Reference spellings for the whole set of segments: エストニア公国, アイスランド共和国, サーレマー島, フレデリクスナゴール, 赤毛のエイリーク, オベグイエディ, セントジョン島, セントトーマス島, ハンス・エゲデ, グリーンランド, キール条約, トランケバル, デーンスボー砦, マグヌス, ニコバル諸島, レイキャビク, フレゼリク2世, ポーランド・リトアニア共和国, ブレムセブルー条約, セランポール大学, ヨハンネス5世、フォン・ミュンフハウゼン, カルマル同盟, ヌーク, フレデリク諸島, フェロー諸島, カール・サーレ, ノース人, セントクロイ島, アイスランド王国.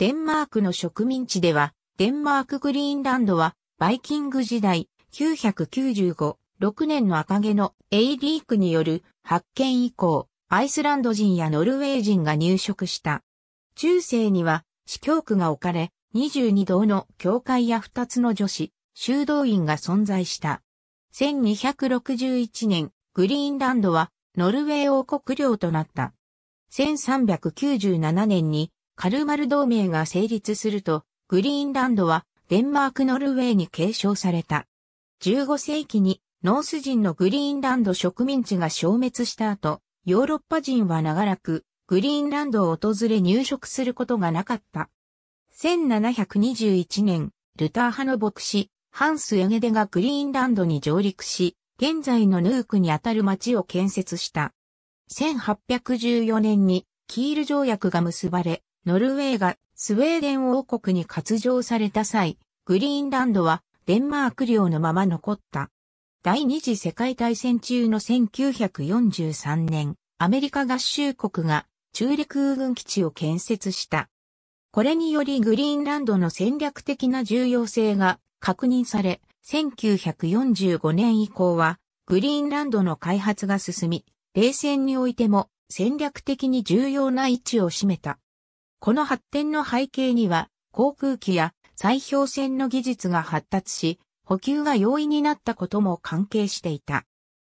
デンマークの植民地では、デンマーク・グリーンランドは、バイキング時代、995、6年の赤毛のエイリークによる発見以降、アイスランド人やノルウェー人が入植した。中世には、司教区が置かれ、22堂の教会や2つの女子、修道院が存在した。1261年、グリーンランドは、ノルウェー王国領となった。1397年に、カルマル同盟が成立すると、グリーンランドは、デンマーク・ノルウェーに継承された。15世紀に、ノース人のグリーンランド植民地が消滅した後、ヨーロッパ人は長らく、グリーンランドを訪れ入植することがなかった。1721年、ルター派の牧師、ハンス・エゲデがグリーンランドに上陸し、現在のヌークにあたる町を建設した。1814年に、キール条約が結ばれ、ノルウェーがスウェーデン王国に割譲された際、グリーンランドはデンマーク領のまま残った。第二次世界大戦中の1943年、アメリカ合衆国が中陸軍基地を建設した。これによりグリーンランドの戦略的な重要性が確認され、1945年以降はグリーンランドの開発が進み、冷戦においても戦略的に重要な位置を占めた。この発展の背景には、航空機や砕氷船の技術が発達し、補給が容易になったことも関係していた。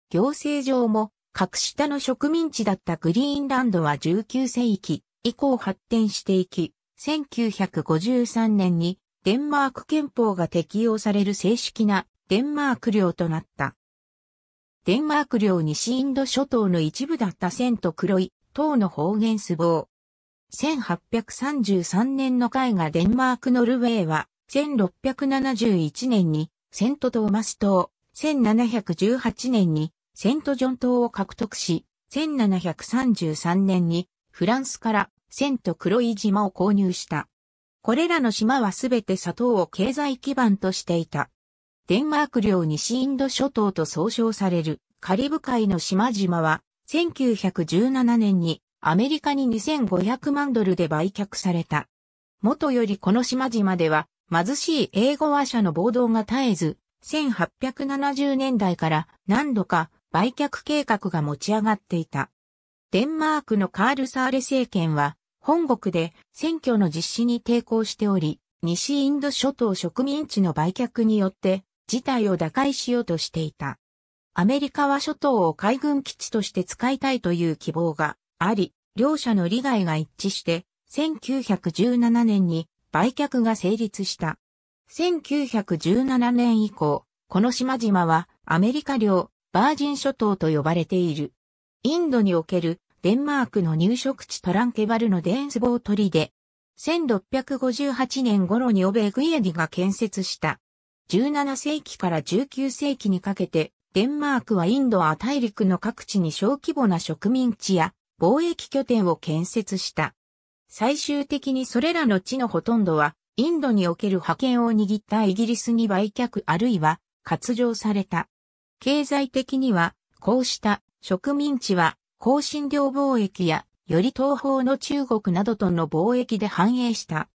行政上も、格下の植民地だったグリーンランドは19世紀以降発展していき、1953年にデンマーク憲法が適用される正式なデンマーク領となった。デンマーク領西インド諸島の一部だったセントクロイ島の方言スボー。1833年の絵画デンマーク・ノルウェーは、1671年にセントトーマス島、1718年にセントジョン島を獲得し、1733年にフランスからセントクロイ島を購入した。これらの島はすべて砂糖を経済基盤としていた。デンマーク領西インド諸島と総称されるカリブ海の島々は、1917年にアメリカに$25,000,000で売却された。もとよりこの島々では貧しい英語話者の暴動が絶えず、1870年代から何度か売却計画が持ち上がっていた。デンマークのカール・サーレ政権は本国で選挙の実施に抵抗しており、西インド諸島植民地の売却によって事態を打開しようとしていた。アメリカは諸島を海軍基地として使いたいという希望があり、両者の利害が一致して、1917年に売却が成立した。1917年以降、この島々はアメリカ領バージン諸島と呼ばれている。インドにおけるデンマークの入植地トランケバルのデーンスボー砦。1658年頃にオベグイエディが建設した。17世紀から19世紀にかけて、デンマークはインド亜大陸の各地に小規模な植民地や貿易拠点を建設した。最終的にそれらの地のほとんどは、インドにおける覇権を握ったイギリスに売却あるいは割譲された。経済的には、こうした植民地は、香辛料貿易や、より東方の中国などとの貿易で繁栄した。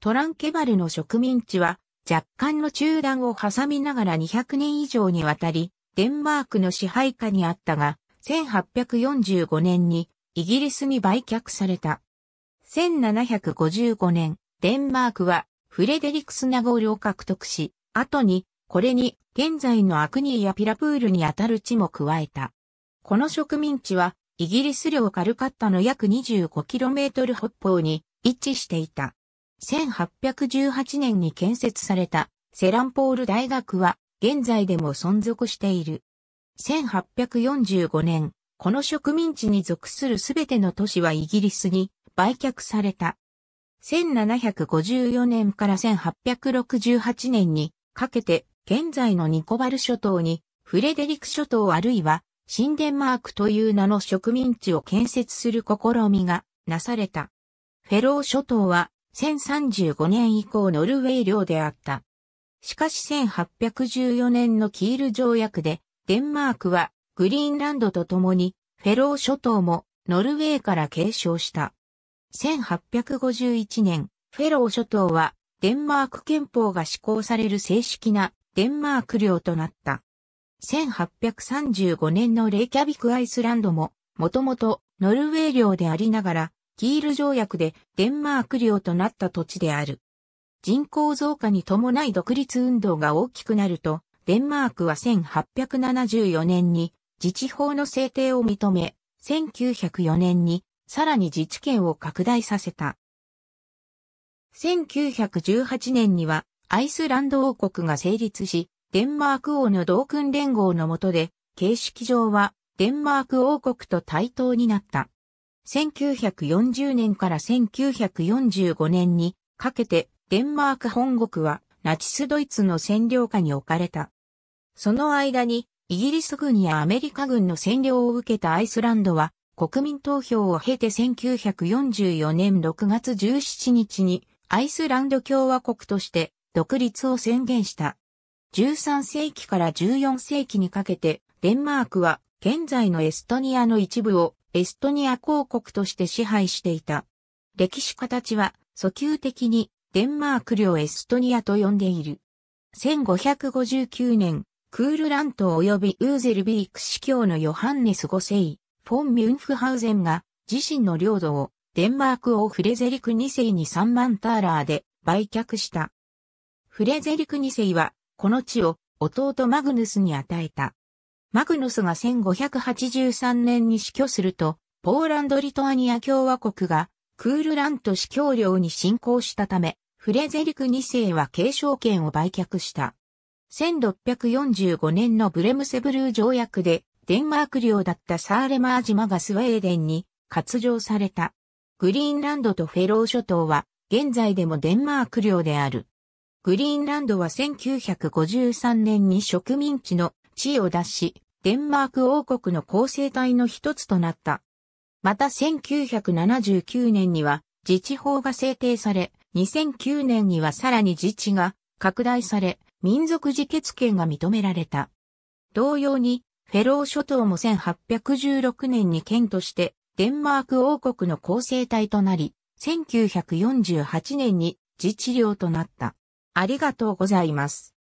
トランケバルの植民地は、若干の中断を挟みながら200年以上にわたり、デンマークの支配下にあったが、1845年にイギリスに売却された。1755年、デンマークはフレデリクスナゴールを獲得し、後にこれに現在のアクニーやピラプールにあたる地も加えた。この植民地はイギリス領カルカッタの約 25km 北方に位置していた。1818年に建設されたセランポール大学は現在でも存続している。1845年、この植民地に属するすべての都市はイギリスに売却された。1754年から1868年にかけて現在のニコバル諸島にフレデリク諸島あるいは新デンマークという名の植民地を建設する試みがなされた。フェロー諸島は1035年以降ノルウェー領であった。しかし1814年のキール条約でデンマークはグリーンランドと共にフェロー諸島もノルウェーから継承した。1851年、フェロー諸島はデンマーク憲法が施行される正式なデンマーク領となった。1835年のレイキャビクアイスランドも、もともとノルウェー領でありながら、キール条約でデンマーク領となった土地である。人口増加に伴い独立運動が大きくなると、デンマークは1874年に自治法の制定を認め、1904年にさらに自治権を拡大させた。1918年にはアイスランド王国が成立し、デンマーク王の同君連合の下で、形式上はデンマーク王国と対等になった。1940年から1945年にかけてデンマーク本国はナチスドイツの占領下に置かれた。その間にイギリス軍やアメリカ軍の占領を受けたアイスランドは国民投票を経て1944年6月17日にアイスランド共和国として独立を宣言した。13世紀から14世紀にかけてデンマークは現在のエストニアの一部をエストニア公国として支配していた。歴史形は遡及的にデンマーク領エストニアと呼んでいる。1559年、クールラント及びウーゼルビーク司教のヨハンネス5世、フォン・ミュンフハウゼンが自身の領土をデンマーク王フレゼリク2世に3万ターラーで売却した。フレゼリク2世はこの地を弟マグヌスに与えた。マグヌスが1583年に死去すると、ポーランド・リトアニア共和国がクールラント司教領に侵攻したため、フレゼリク2世は継承権を売却した。1645年のブレムセブルー条約で、デンマーク領だったサーレマー島がスウェーデンに割譲された。グリーンランドとフェロー諸島は、現在でもデンマーク領である。グリーンランドは1953年に植民地の地を脱し、デンマーク王国の構成体の一つとなった。また1979年には自治法が制定され、2009年にはさらに自治が拡大され、民族自決権が認められた。同様に、フェロー諸島も1816年に県としてデンマーク王国の構成体となり、1948年に自治領となった。ありがとうございます。